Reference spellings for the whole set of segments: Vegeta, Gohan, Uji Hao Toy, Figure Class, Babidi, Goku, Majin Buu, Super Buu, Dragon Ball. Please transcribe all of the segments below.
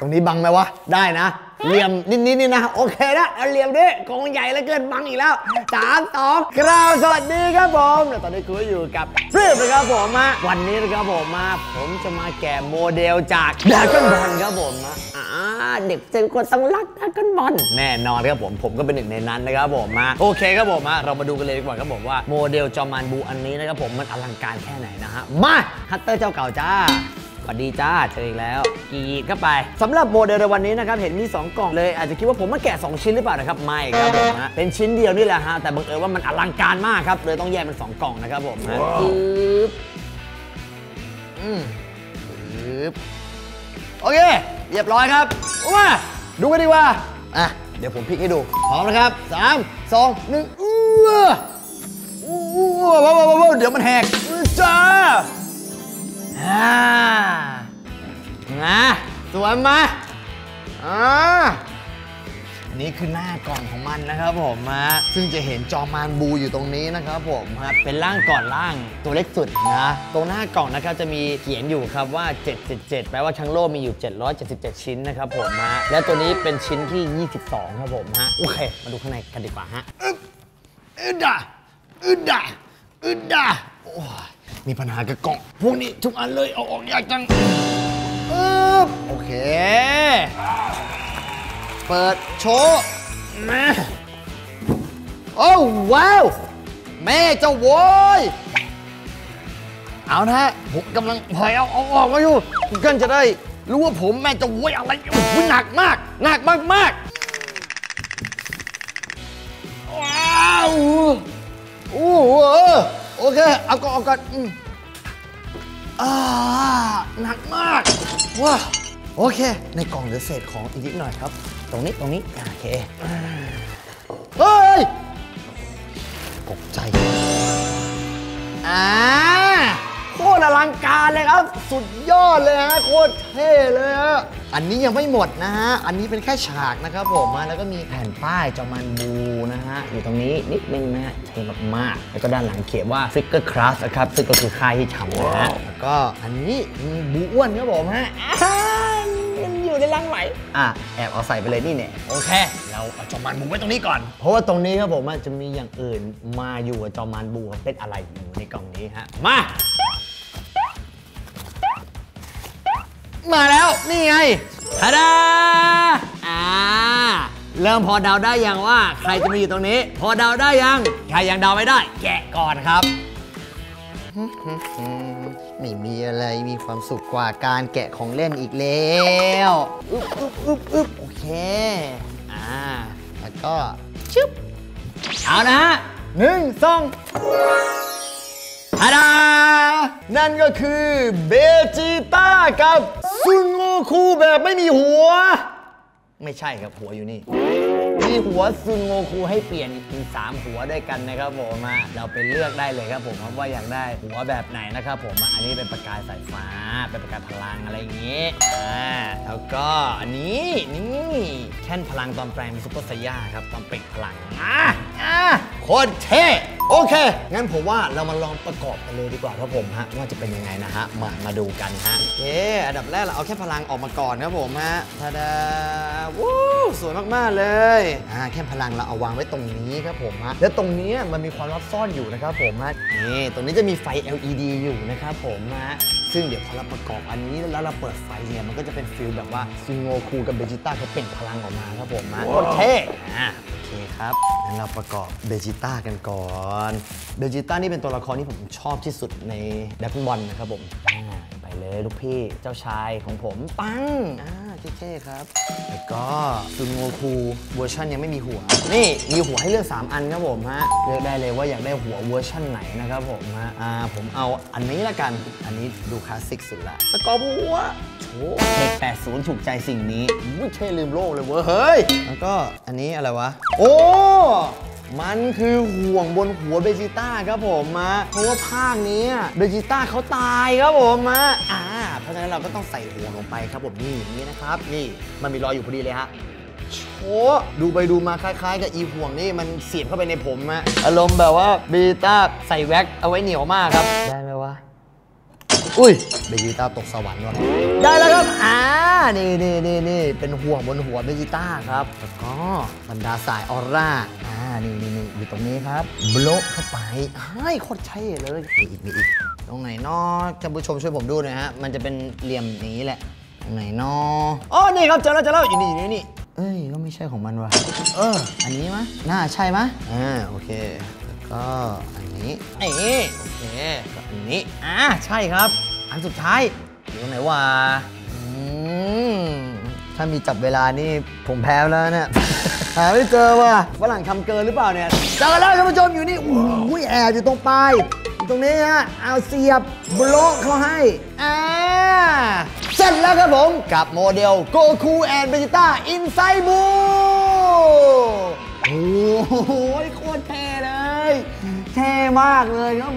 ตรงนี้บังไหมวะได้นะเหลี่ยมนิดๆนี่นะโอเคนะเอาเหลี่ยมดิกองใหญ่แล้วเกินบังอีกแล้ว3 2กราบสวัสดีครับผมแล้วตอนนี้กูอยู่กับฟรีนะครับผมมาวันนี้นะครับผมมาผมจะมาแกะโมเดลจากดราก้อนบอลครับผมมาเด็กทุกคนต้องรักดราก้อนบอลแน่นอนครับผมก็เป็นหนึ่งในนั้นนะครับผมมาโอเคครับผมมาเรามาดูกันเลยดีกว่าครับผมว่าโมเดลจอมานบูอันนี้นะครับผมมันอลังการแค่ไหนนะฮะมาฮัตเตอร์เจ้าเก่าจ้าสวัสดีจ้าเจออีกแล้วกีดเข้าไปสำหรับโมเดลในวันนี้นะครับเห็นมี2กล่องเลยอาจจะคิดว่าผมมาแกะ2ชิ้นหรือเปล่านะครับไม่ครับผมนะเป็นชิ้นเดียวนี่แหละฮะแต่บังเอิญว่ามันอลังการมากครับเลยต้องแยกเป็น2กล่องนะครับผมนะปึ๊บปึ๊บโอเคเรียบร้อยครับมาดูกันดีกว่าอ่ะเดี๋ยวผมพลิกให้ดูพร้อมนะครับ3 2 1ว้าวเดี๋ยวมันแหกจ้านะสวยไหมนี่คือหน้ากล่องของมันนะครับผมฮะซึ่งจะเห็นจอมานบูอยู่ตรงนี้นะครับผมฮะเป็นร่างก่อนร่างตัวเล็กสุดนะตรงหน้ากล่องนะครับจะมีเขียนอยู่ครับว่า777แปลว่าทั้งโลกมีอยู่777ชิ้นนะครับผมฮะและตัวนี้เป็นชิ้นที่22ครับผมฮะโอเคมาดูข้างในกันดีกว่าฮะอึดดะมีปัญหากับกล่องพวกนี้ทุกอันเลยเอาออกยากจังโอเคเปิดโชว์มาโอ้ว้าวแม่เจ้าโวยเอานะฮะผมกำลังพยายามเอาออกมาอยู่ทุกท่านจะได้รู้ว่าผมแม่เจ้าโวยอะไรมันหนักมากว้าวอู้โอเคเอาก่อนหนักมากว้าโอเคในกล่องเหลือเศษของอีกนิดหน่อยครับตรงนี้โอเคเฮ้ยตกใจโคตรอลังการเลยครับสุดยอดเลยฮะโคตรเท่เลยฮะอันนี้ยังไม่หมดนะฮะอันนี้เป็นแค่ฉากนะครับผมมาแล้วก็มีแผ่นป้ายจอมานบูนะฮะอยู่ตรงนี้นิดนึงนะฮะเท่มากๆแล้วก็ด้านหลังเขียนว่า Figure Class นะครับซึ่งก็คือค่ายที่ทำนะฮะแล้วก็อันนี้มีบูอ้วนครับผมฮะมันอยู่ในรังไหมแอบเอาใส่ไปเลยนี่เนี่ยโอเคเราเอาจอมานบูไว้ตรงนี้ก่อนเพราะว่าตรงนี้ครับผมมันจะมีอย่างอื่นมาอยู่จอมานบูเป็นอะไรอยู่ในกล่องนี้ฮะมาแล้วนี่ไงทะดาเริ่มพอเดาได้ยังว่าใครจะมาอยู่ตรงนี้พอเดาได้ยังใครยังเดาไม่ได้แกะก่อนครับไม่มีอะไรมีความสุขกว่าการแกะของเล่นอีกแล้วอึ๊บโอเคแล้วก็ชึบเอานะฮะ1 2นั่นก็คือเบจิต้ากับซุนโงคูแบบไม่มีหัวไม่ใช่ครับหัวอยู่นี่มีหัวซุนโงคูให้เปลี่ยนถึง3หัวด้วยกันนะครับผมเราไปเลือกได้เลยครับผมว่าอยากได้หัวแบบไหนนะครับผมอันนี้เป็นประกายสายฟ้าเป็นประกายพลังอะไรอย่างนี้แล้วก็อันนี้นี่แค่นพลังตอนแปลงเป็นซุปเปอร์ไซย่าครับตอนเปล่งพลังโคตรเท่โอเคงั้นผมว่าเรามาลองประกอบกันเลยดีกว่าครับผมฮะว่าจะเป็นยังไงนะฮะมาดูกันฮะอันดับแรกเราเอาแค่พลังออกมาก่อนครับผมฮะทะดาวู้สวยมากๆเลยแค่พลังเราเอาวางไว้ตรงนี้ครับผมฮะแล้วตรงนี้มันมีความลับซ่อนอยู่นะครับผมฮะนี่ตรงนี้จะมีไฟ LED อยู่นะครับผมฮะซึ่งเดี๋ยวพอเราประกอบอันนี้แล้วเราเปิดไฟเนี่ยมันก็จะเป็นฟิลแบบว่าซุนโงคูกับเบจิต้าเขาเปล่งพลังออกมาครับผมฮะโอเคโอเคครับงั้นเราประกอบเบจิต้ากันก่อนเบจิต้านี่เป็นตัวละครที่ผมชอบที่สุดในดราก้อนบอลนะครับผมไปเลยลูกพี่เจ้าชายของผมปังเท่ๆครับแล้วก็ซุนโงคูเวอร์ชันยังไม่มีหัวนี่มีหัวให้เลือก3อันครับผมฮะเลือกได้เลยว่าอยากได้หัวเวอร์ชันไหนนะครับผมฮะผมเอาอันนี้ละกันอันนี้ดูคลาสสิกสุดละประกอบหัวโอ้โห80ถูกใจสิ่งนี้ไม่ใช่ลืมโลกเลยเว้ยเฮ้ยแล้วก็อันนี้อะไรวะโอ้มันคือห่วงบนหัวเบจิต้าครับผมมาเพราะว่าภาคนี้เบจิต้าเขาตายครับผมมาเพราะฉะนั้นเราก็ต้องใส่ห่วงลงไปครับผมนี่อย่างนี้นะครับนี่มันมีรอยอยู่พอดีเลยฮะโชว์ดูไปดูมาคล้ายๆกับอีห่วงนี่มันเสียบเข้าไปในผมอะอารมณ์แบบว่าเบจิต้าใส่แว็กเอาไว้เหนียวมากครับได้ไหมวะ อุ้ยเบจิต้าตกสวรรค์ว่ะได้แล้วครับนี่เป็นห่วงบนหัวเบจิต้าครับแล้วก็บรรดาสายออร่านี่อยู่ตรงนี้ครับบล็อกเข้าไปให้โคตรใช่เลยมีอีกตรงไหนนอท่านผู้ชมช่วยผมดูหน่อยฮะมันจะเป็นเหลี่ยมนี้แหละตรงไหนนออ๋อนี่ครับเจอแล้วอยู่นี่เอ้ยก็ไม่ใช่ของมันว่ะอันนี้มะน่าใช่มะโอเคแล้วก็อันนี้โอเคแล้วอันนี้ใช่ครับอันสุดท้ายอยู่ตรงไหนวะถ้ามีจับเวลานี่ผมแพ้แล้วเนี่ยหาไม่เจอว่ะฝรั่งทำเกินหรือเปล่าเนี่ยเจอแล้วท่านผู้ชมอยู่นี่อุ้ยแอบอยู่ตรงปลายตรงนี้ฮะเอาเสียบบล็อกเขาให้เสร็จแล้วครับผมกับโมเดลโกคูแอนด์เบจิต้าอินไซด์บูโอ้โหโคตรเท่เลยเท่มากเลยครับ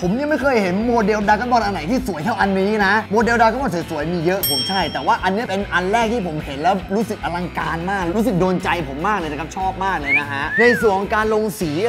ผมยังไม่เคยเห็นโมเดลดราก้อนบอลอันไหนที่สวยเท่าอันนี้นะโมเดลดราก้อนบอลสวยๆมีเยอะผมใช่แต่ว่าอันนี้เป็นอันแรกที่ผมเห็นแล้วรู้สึกอลังการมากรู้สึกโดนใจผมมากเลยนะครับชอบมากเลยนะฮะในส่วนของการลงสีได้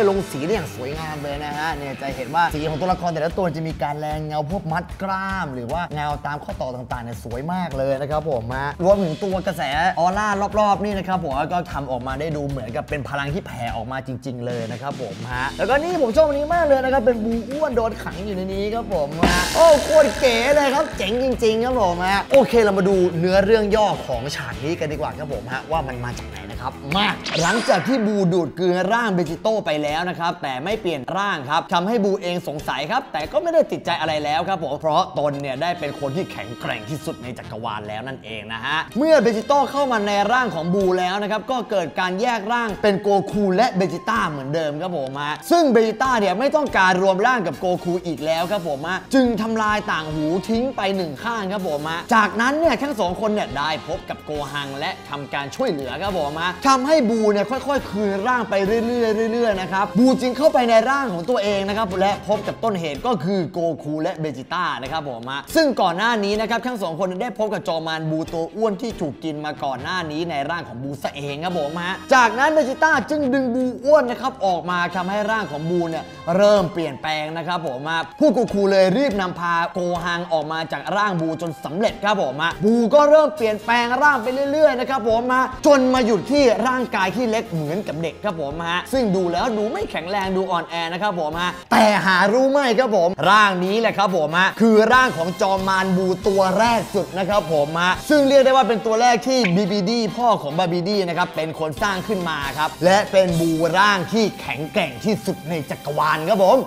อย่างสวยงามเลยนะฮะเนี่ยจะเห็นว่าสีของตัวละครแต่ละตัวจะมีการแรงเงาพวกมัดกล้ามหรือว่าเงาตามข้อต่อต่างๆเนี่ยสวยมากเลยนะครับผมมารวมถึงตัวกระแสออร่ารอบๆนี่นะครับผมก็ทำออกมาได้ดูเหมือนกับเป็นพลังที่แผ่ออกมาจริงๆเลยนะครับผมฮะแล้วก็นี่ผมชอบอันนี้มากเลยนะครับเป็นบูอ้วนโดนขังอยู่ในนี้ครับผมนะโอ้โคตรเก๋เลยครับเจ๋งจริงๆครับผมนะโอเคเรามาดูเนื้อเรื่องย่อของฉากนี้กันดีกว่าครับผมฮะว่ามันมาจากไหนนะครับมาหลังจากที่บูดูดกลืนร่างเบจิโต้ไปแล้วนะครับแต่ไม่เปลี่ยนร่างครับทำให้บูเองสงสัยครับแต่ก็ไม่ได้ติดใจอะไรแล้วครับผมเพราะตนเนี่ยได้เป็นคนที่แข็งแกร่งที่สุดในจักรวาลแล้วนั่นเองนะฮะเมื่อเบจิโต้เข้ามาในร่างของบูแล้วนะครับก็เกิดการแยกร่างเป็นโกคูและเบจิต้าเหมือนเดิมครับผมฮะซึ่งเบจิต้าเนี่ยไม่ต้องการรวมร่างกับโกคูอีกแล้วครับผมฮะจึงทำลายต่างหูทิ้งไปหนึ่งข้างครับผมฮะจากนั้นเนี่ยทั้งสองคนเนี่ยได้พบกับโกฮังและทำการช่วยเหลือครับผมฮะทำให้บูเนี่ยค่อยๆคืนร่างไปเรื่อยๆนะครับบูจึงเข้าไปในร่างของตัวเองนะครับและพบกับต้นเหตุก็คือโกคูและเบจิต้านะครับผมฮะซึ่งก่อนหน้านี้นะครับทั้งสองคนได้พบกับจอมานบูตัวอ้วนที่ถูกกินมาก่อนหน้านี้ในร่างของบูซะเองครับผมฮะจากนั้นเบจิต้าจึงดึงบูอ้วนนะครับออกมาทำให้ร่างของบูเนี่ยเริ่มเปลี่ยนแปลงนะครับผมมาผู้โกคูเลยรีบนำพาโกฮังออกมาจากร่างบูจนสำเร็จครับผมมาบูก็เริ่มเปลี่ยนแปลงร่างไปเรื่อยๆนะครับผมมาจนมาหยุดที่ร่างกายที่เล็กเหมือนกับเด็กครับผมฮะซึ่งดูแล้วดูไม่แข็งแรงดูอ่อนแอนะครับผมฮะแต่หารู้ไหมครับผมร่างนี้แหละครับผมฮะคือร่างของจอมมารบูตัวแรกสุดนะครับผมฮะซึ่งเรียกได้ว่าเป็นตัวแรกที่บีบีดีพ่อของบาบีดีนะครับเป็นคนสร้างขึ้นมาครับและเป็นบูร่างที่แข็งแกร่งที่สุดในจักรวาลครับผม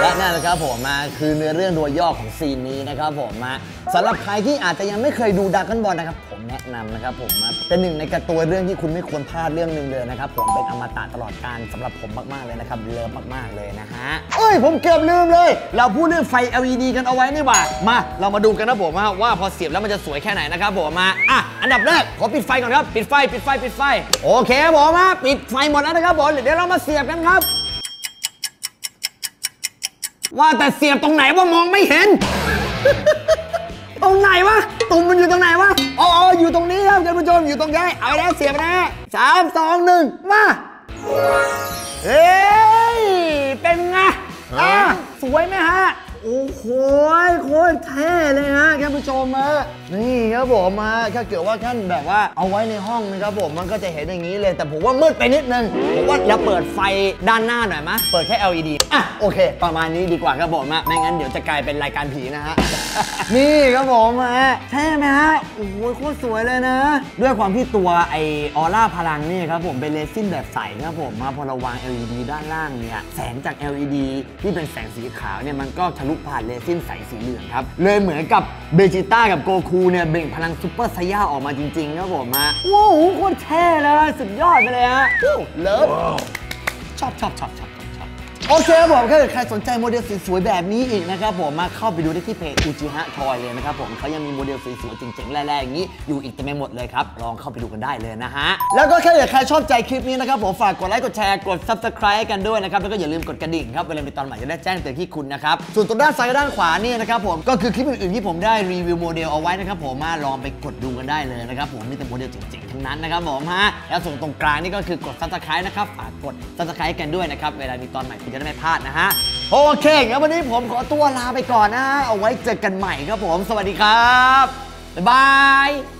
และนั่นแหละครับผมมาคือเนื้อเรื่องโดยย่อของซีนนี้นะครับผมมาสำหรับใครที่อาจจะยังไม่เคยดูดราก้อนบอลนะครับผมแนะนำนะครับผมมาเป็นหนึ่งในการ์ตูนเรื่องที่คุณไม่ควรพลาดเรื่องหนึ่งเลยนะครับผมเป็นอมตะตลอดกาลสำหรับผมมากๆเลยนะครับเลิฟมากๆเลยนะฮะเอ้ยผมเกือบลืมเลยเราพูดเรื่องไฟ LED กันเอาไว้นี่หว่ามาเรามาดูกันนะผมว่าพอเสียบแล้วมันจะสวยแค่ไหนนะครับผมมาอันดับแรกขอปิดไฟก่อนครับปิดไฟโอเคผมมาปิดไฟหมดแล้วนะครับผมเดี๋ยวเรามาเสียบกันครับว่าแต่เสียบตรงไหนว่ามองไม่เห็น ตรงไหนวะตุ่มมันอยู่ตรงไหนวะอ๋ออยู่ตรงนี้ครับท่านผู้ชมอยู่ตรงนี้เอาแล้วเสียบนะ3 2 1มาเฮ้ยเป็นไงสวยไหมฮะโอ้โหโคตรเท่เลยฮะท่านผู้ชมฮะนี่ครับผมฮะถ้าเกิดว่าท่านแบบว่าเอาไว้ในห้องนะครับผมมันก็จะเห็นอย่างนี้เลยแต่ผมว่ามืดไปนิดนึงผมว่าเราเปิดไฟด้านหน้าหน่อยมะเปิดแค่ LED โอเคประมาณนี้ดีกว่าครับผมฮะไม่งั้นเดี๋ยวจะกลายเป็นรายการผีนะฮะ นี่ครับผมฮะเท่ไหมฮะโอ้โหโคตรสวยเลยนะด้วยความที่ตัวไอออร่าพลังนี่ครับผมเป็นเรซินแบบใสครับผมมาพอเราวาง LED ด้านล่างเนี่ยแสงจาก LED ที่เป็นแสงสีขาวเนี่ยมันก็ทะลุผ่านเรซินใสสีเหลืองครับเลยเหมือนกับเบจิต้ากับโกคูเนี่ยเบ่งพลังซุปเปอร์ไซย่าออกมาจริงๆครับผมฮะว้าวโคตรแช่เลยสุดยอดไปเลยฮะเลิฟชอบโอเคครับผมถ้าเกิดใครสนใจโมเดลสวยๆแบบนี้อีกนะครับผมมาเข้าไปดูได้ที่เพจอุจิฮะทอยเลยนะครับผมเขายังมีโมเดลสวยๆเจ๋งๆแร่ๆอย่างนี้อยู่อีกเต็มไปหมดเลยครับลองเข้าไปดูกันได้เลยนะฮะแล้วก็ถ้าเกิดใครชอบใจคลิปนี้นะครับผมฝากกดไลค์กดแชร์กด Subscribe กันด้วยนะครับแล้วก็อย่าลืมกดกระดิ่งครับเวลามีตอนใหม่จะได้แจ้งเตือนที่คุณนะครับส่วนตัวด้านซ้ายด้านขวานี่นะครับผมก็คือคลิปอื่นๆที่ผมได้รีวิวโมเดลเอาไว้นะครับผมมาลองไปกดดูกันได้เลยนะครับผมมีแต่โมเดลเจ๋งๆทั้งนั้นนะครับผมฮะแล้วส่วนตรงกลางนี่ก็คือกด Subscribe นะครับฝากกด Subscribe กันด้วยนะครับเวลามีตอนใหม่ไม่พลาดนะฮะ โอเคงั้นวันนี้ผมขอตัวลาไปก่อนนะเอาไว้เจอกันใหม่ครับผมสวัสดีครับบ๊ายบาย